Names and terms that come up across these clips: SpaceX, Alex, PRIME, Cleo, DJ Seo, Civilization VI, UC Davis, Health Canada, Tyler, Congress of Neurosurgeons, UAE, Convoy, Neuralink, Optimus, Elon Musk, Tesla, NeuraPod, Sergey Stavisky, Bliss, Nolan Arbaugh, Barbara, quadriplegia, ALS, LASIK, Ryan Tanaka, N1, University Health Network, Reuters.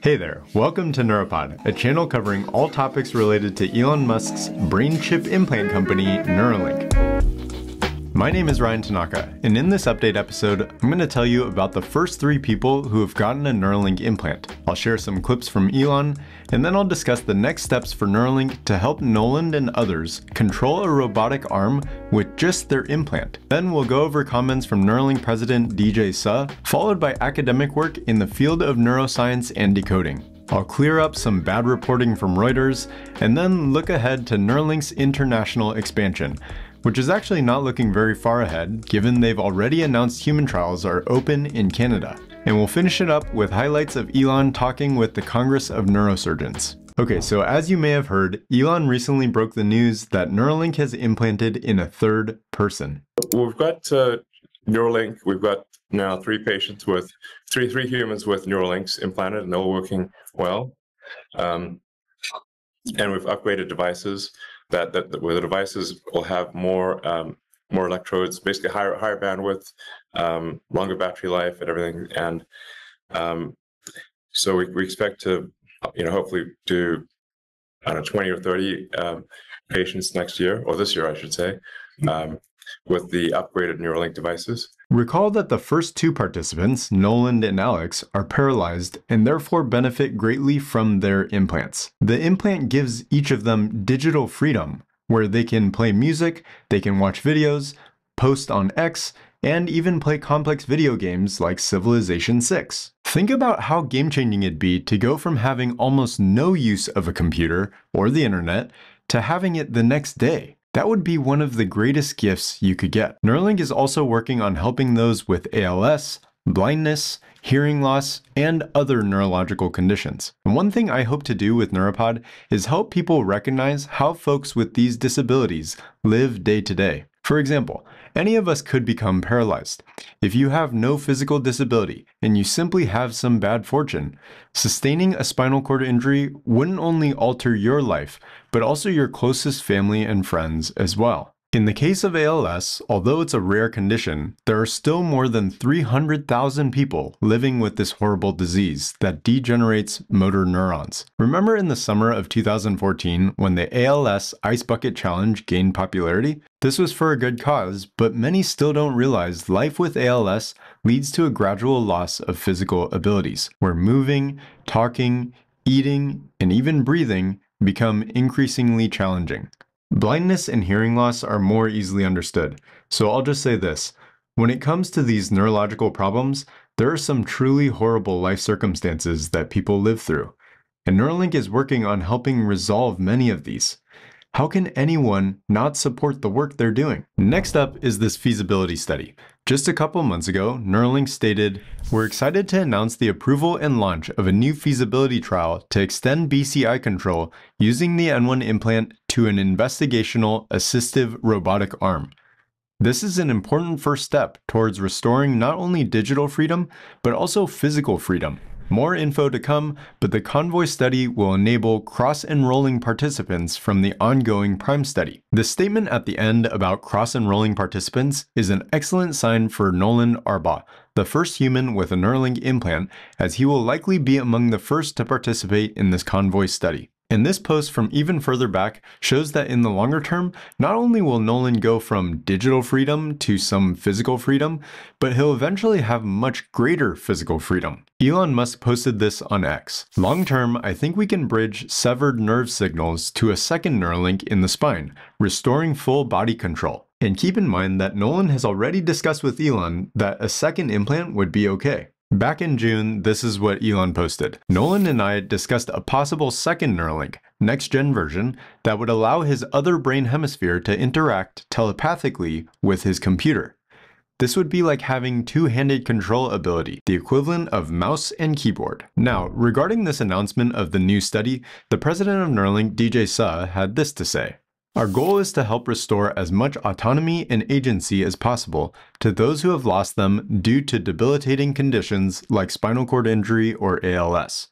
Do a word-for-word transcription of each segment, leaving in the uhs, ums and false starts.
Hey there, welcome to NeuraPod, a channel covering all topics related to Elon Musk's brain chip implant company, Neuralink. My name is Ryan Tanaka, and in this update episode, I'm going to tell you about the first three people who have gotten a Neuralink implant. I'll share some clips from Elon, and then I'll discuss the next steps for Neuralink to help Nolan and others control a robotic arm with just their implant. Then we'll go over comments from Neuralink president D J Seo, followed by academic work in the field of neuroscience and decoding. I'll clear up some bad reporting from Reuters, and then look ahead to Neuralink's international expansion, which is actually not looking very far ahead given they've already announced human trials are open in Canada. And we'll finish it up with highlights of Elon talking with the Congress of Neurosurgeons. Okay, so as you may have heard, Elon recently broke the news that Neuralink has implanted in a third person. We've got uh, Neuralink. We've got now three patients with three three humans with Neuralinks implanted, and they're all working well. Um, and we've upgraded devices that that, that where the devices will have more. Um, more electrodes, basically higher higher bandwidth, um, longer battery life and everything. And um, so we, we expect to, you know, hopefully do, I don't know, twenty or thirty um, patients next year, or this year, I should say, um, with the upgraded Neuralink devices. Recall that the first two participants, Nolan and Alex, are paralyzed and therefore benefit greatly from their implants. The implant gives each of them digital freedom, where they can play music, they can watch videos, post on X, and even play complex video games like Civilization six. Think about how game-changing it'd be to go from having almost no use of a computer or the internet to having it the next day. That would be one of the greatest gifts you could get. Neuralink is also working on helping those with A L S, blindness, hearing loss, and other neurological conditions. And one thing I hope to do with NeuraPod is help people recognize how folks with these disabilities live day to day. For example, any of us could become paralyzed. If you have no physical disability and you simply have some bad fortune, sustaining a spinal cord injury wouldn't only alter your life, but also your closest family and friends as well. In the case of A L S, although it's a rare condition, there are still more than three hundred thousand people living with this horrible disease that degenerates motor neurons. Remember in the summer of two thousand fourteen when the A L S Ice Bucket Challenge gained popularity? This was for a good cause, but many still don't realize life with A L S leads to a gradual loss of physical abilities, where moving, talking, eating, and even breathing become increasingly challenging. Blindness and hearing loss are more easily understood, so I'll just say this. When it comes to these neurological problems, there are some truly horrible life circumstances that people live through, and Neuralink is working on helping resolve many of these. How can anyone not support the work they're doing? Next up is this feasibility study. Just a couple months ago, Neuralink stated, "We're excited to announce the approval and launch of a new feasibility trial to extend B C I control using the N one implant to an investigational assistive robotic arm." This is an important first step towards restoring not only digital freedom, but also physical freedom. More info to come, but the Convoy study will enable cross-enrolling participants from the ongoing PRIME study. The statement at the end about cross-enrolling participants is an excellent sign for Nolan Arbaugh, the first human with a Neuralink implant, as he will likely be among the first to participate in this Convoy study. And this post from even further back shows that in the longer term, not only will Nolan go from digital freedom to some physical freedom, but he'll eventually have much greater physical freedom. Elon Musk posted this on X. "Long term, I think we can bridge severed nerve signals to a second Neuralink in the spine, restoring full body control." And keep in mind that Nolan has already discussed with Elon that a second implant would be okay. Back in June, this is what Elon posted. "Nolan and I discussed a possible second Neuralink, next-gen version, that would allow his other brain hemisphere to interact telepathically with his computer. This would be like having two-handed control ability, the equivalent of mouse and keyboard." Now, regarding this announcement of the new study, the president of Neuralink, D J Seo, had this to say. "Our goal is to help restore as much autonomy and agency as possible to those who have lost them due to debilitating conditions like spinal cord injury or A L S.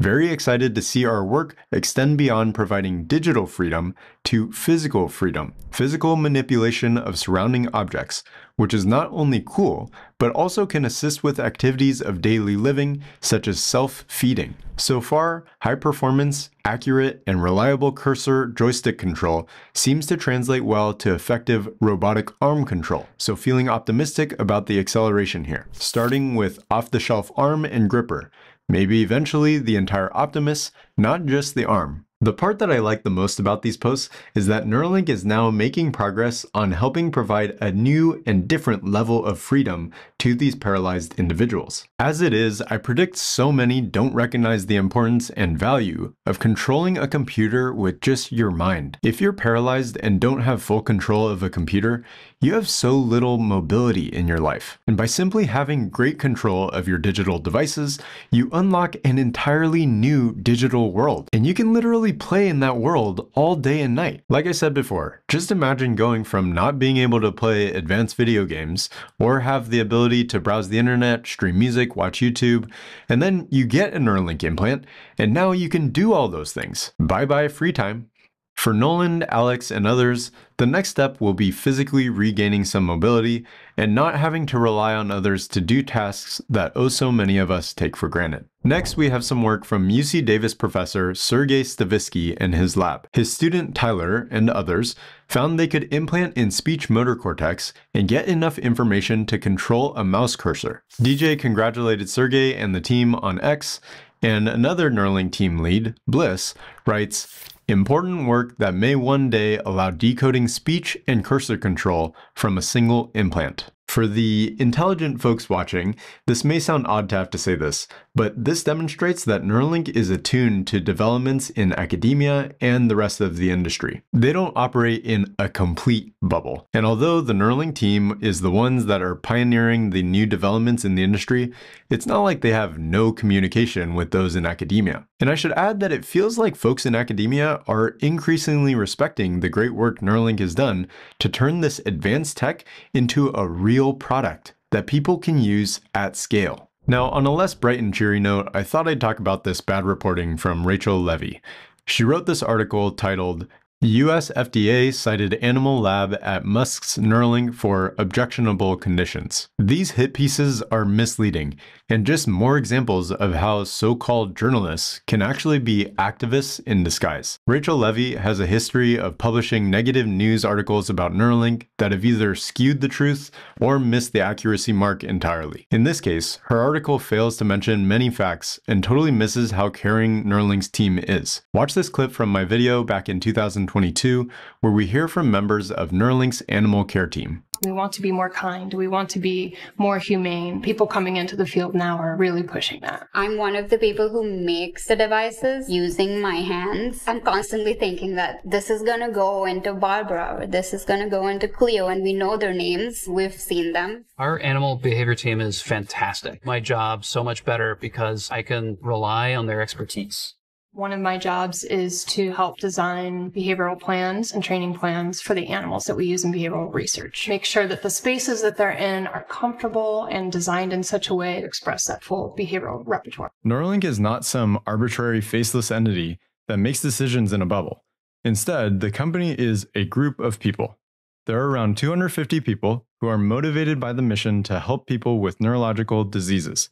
Very excited to see our work extend beyond providing digital freedom to physical freedom, physical manipulation of surrounding objects, which is not only cool, but also can assist with activities of daily living, such as self-feeding. So far, high-performance, accurate, and reliable cursor joystick control seems to translate well to effective robotic arm control, so feeling optimistic about the acceleration here. Starting with off-the-shelf arm and gripper. Maybe eventually the entire Optimus, not just the arm. The part that I like the most about these posts is that Neuralink is now making progress on helping provide a new and different level of freedom to these paralyzed individuals. As it is, I predict so many don't recognize the importance and value of controlling a computer with just your mind. If you're paralyzed and don't have full control of a computer, you have so little mobility in your life. And by simply having great control of your digital devices, you unlock an entirely new digital world, and you can literally play in that world all day and night. Like I said before, just imagine going from not being able to play advanced video games or have the ability to browse the internet, stream music, watch YouTube, and then you get a Neuralink implant, and now you can do all those things. Bye-bye free time. For Nolan, Alex, and others, the next step will be physically regaining some mobility and not having to rely on others to do tasks that oh so many of us take for granted. Next, we have some work from U C Davis professor Sergey Stavisky and his lab. His student Tyler and others found they could implant in speech motor cortex and get enough information to control a mouse cursor. D J congratulated Sergey and the team on X, and another Neuralink team lead, Bliss, writes, "Important work that may one day allow decoding speech and cursor control from a single implant." For the intelligent folks watching, this may sound odd to have to say this, but this demonstrates that Neuralink is attuned to developments in academia and the rest of the industry. They don't operate in a complete bubble. And although the Neuralink team is the ones that are pioneering the new developments in the industry, it's not like they have no communication with those in academia. And I should add that it feels like folks in academia are increasingly respecting the great work Neuralink has done to turn this advanced tech into a real product that people can use at scale. Now, on a less bright and cheery note, I thought I'd talk about this bad reporting from Rachel Levy. She wrote this article titled, "The U S F D A cited animal lab at Musk's Neuralink for objectionable conditions." These hit pieces are misleading and just more examples of how so-called journalists can actually be activists in disguise. Rachel Levy has a history of publishing negative news articles about Neuralink that have either skewed the truth or missed the accuracy mark entirely. In this case, her article fails to mention many facts and totally misses how caring Neuralink's team is. Watch this clip from my video back in two thousand twenty-two, where we hear from members of Neuralink's animal care team. "We want to be more kind. We want to be more humane. People coming into the field now are really pushing that. I'm one of the people who makes the devices using my hands. I'm constantly thinking that this is going to go into Barbara, or this is going to go into Cleo, and we know their names. We've seen them." "Our animal behavior team is fantastic. My job so much better because I can rely on their expertise. One of my jobs is to help design behavioral plans and training plans for the animals that we use in behavioral research. Make sure that the spaces that they're in are comfortable and designed in such a way to express that full behavioral repertoire." Neuralink is not some arbitrary faceless entity that makes decisions in a bubble. Instead, the company is a group of people. There are around two hundred fifty people who are motivated by the mission to help people with neurological diseases.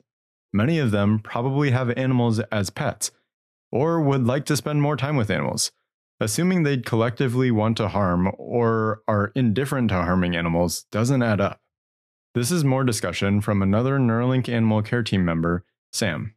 Many of them probably have animals as pets, or would like to spend more time with animals. Assuming they'd collectively want to harm or are indifferent to harming animals doesn't add up. This is more discussion from another Neuralink animal care team member, Sam.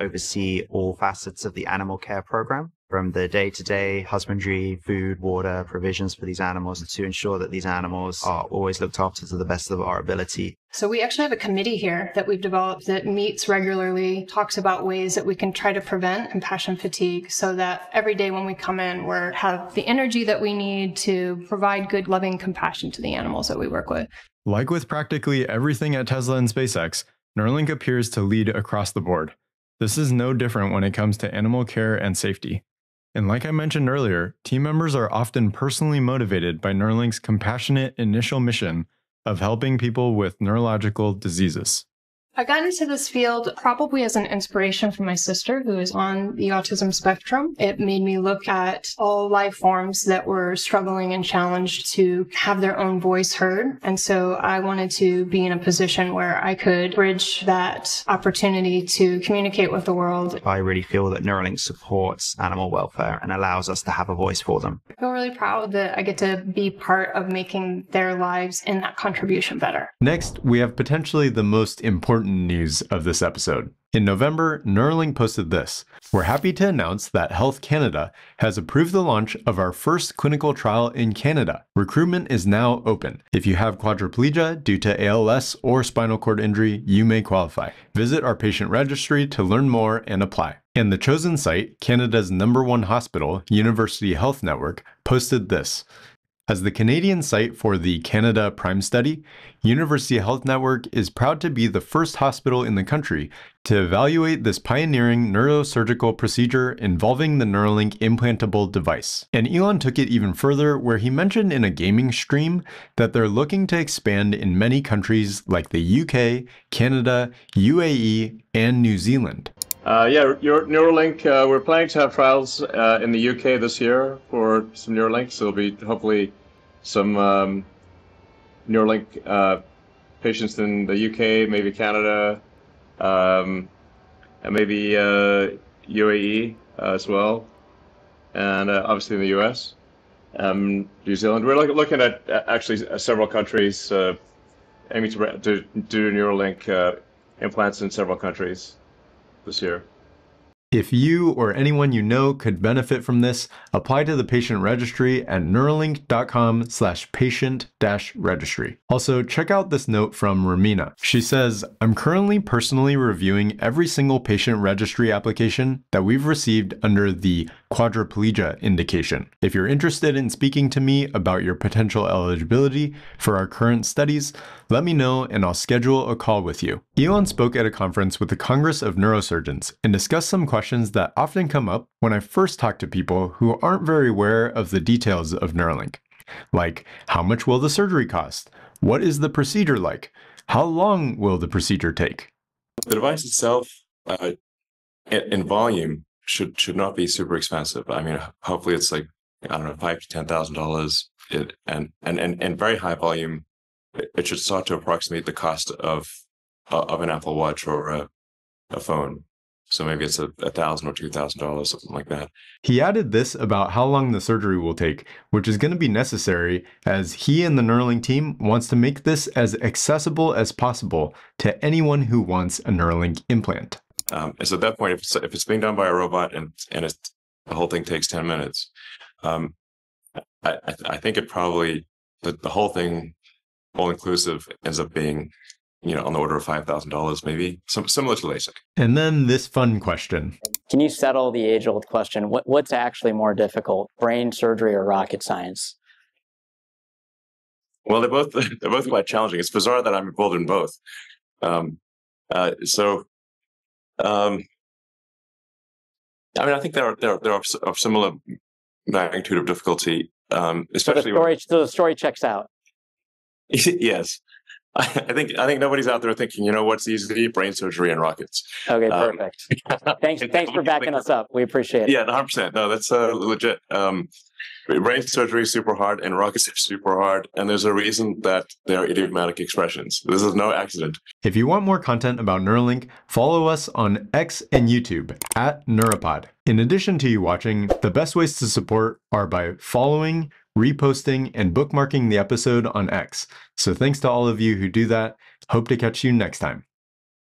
"Oversee all facets of the animal care program, from the day-to-day husbandry, food, water, provisions for these animals, to ensure that these animals are always looked after to the best of our ability." "So we actually have a committee here that we've developed that meets regularly, talks about ways that we can try to prevent compassion fatigue so that every day when we come in, we have the energy that we need to provide good, loving compassion to the animals that we work with." Like with practically everything at Tesla and SpaceX, Neuralink appears to lead across the board. This is no different when it comes to animal care and safety. And like I mentioned earlier, team members are often personally motivated by Neuralink's compassionate initial mission of helping people with neurological diseases. I got into this field probably as an inspiration from my sister, who is on the autism spectrum. It made me look at all life forms that were struggling and challenged to have their own voice heard. And so I wanted to be in a position where I could bridge that opportunity to communicate with the world. I really feel that Neuralink supports animal welfare and allows us to have a voice for them. I feel really proud that I get to be part of making their lives and that contribution better. Next, we have potentially the most important news of this episode. In November, Neuralink posted this. We're happy to announce that Health Canada has approved the launch of our first clinical trial in Canada. Recruitment is now open. If you have quadriplegia due to A L S or spinal cord injury, you may qualify. Visit our patient registry to learn more and apply. And the chosen site, Canada's number one hospital, University Health Network, posted this. As the Canadian site for the Canada PRIME study, University Health Network is proud to be the first hospital in the country to evaluate this pioneering neurosurgical procedure involving the Neuralink implantable device. And Elon took it even further, where he mentioned in a gaming stream that they're looking to expand in many countries like the U K, Canada, U A E, and New Zealand. Uh, yeah, Neuralink, uh, we're planning to have trials uh, in the U K this year for some Neuralink, so there'll be hopefully some um, Neuralink uh, patients in the U K, maybe Canada, um, and maybe uh, U A E uh, as well, and uh, obviously in the U S, um, New Zealand. We're look looking at uh, actually uh, several countries, uh, aiming to, to do Neuralink uh, implants in several countries this year. If you or anyone you know could benefit from this, apply to the patient registry at neuralink.com slash patient dash registry. Also, check out this note from Romina. She says, I'm currently personally reviewing every single patient registry application that we've received under the quadriplegia indication. If you're interested in speaking to me about your potential eligibility for our current studies, let me know and I'll schedule a call with you. Elon spoke at a conference with the Congress of Neurosurgeons and discussed some questions Questions that often come up when I first talk to people who aren't very aware of the details of Neuralink. Like, how much will the surgery cost? What is the procedure like? How long will the procedure take? The device itself, uh, in volume, should should not be super expensive. I mean, hopefully it's like, I don't know, five to ten thousand dollars. It and and and and very high volume, it should start to approximate the cost of of an Apple Watch or a, a phone. So maybe it's a, a thousand or two thousand dollars, something like that. He added this about how long the surgery will take, which is going to be necessary as he and the Neuralink team wants to make this as accessible as possible to anyone who wants a Neuralink implant. Um, and so at that point, if it's, if it's being done by a robot and and it's, the whole thing takes ten minutes, um, I, I, I think it probably the, the whole thing, all inclusive, ends up being, you know, on the order of five thousand dollars, maybe, some, similar to LASIK. And then this fun question. Can you settle the age-old question? What, what's actually more difficult, brain surgery or rocket science? Well, they're both, they're both quite challenging. It's bizarre that I'm involved in both. Um, uh, so, um, I mean, I think there are, there are, there are of similar magnitude of difficulty, um, especially... So the, story, when... so the story checks out. Yes. I think I think nobody's out there thinking, you know, what's easy? Brain surgery and rockets. Okay, perfect. Um, thanks, thanks for backing us up. We appreciate it. Yeah, one hundred percent. No, that's uh, legit. Um, brain surgery is super hard, and rockets are super hard. And there's a reason that they are idiomatic expressions. This is no accident. If you want more content about Neuralink, follow us on X and YouTube at NeuraPod. In addition to you watching, the best ways to support are by following, reposting, and bookmarking the episode on X. So thanks to all of you who do that. Hope to catch you next time.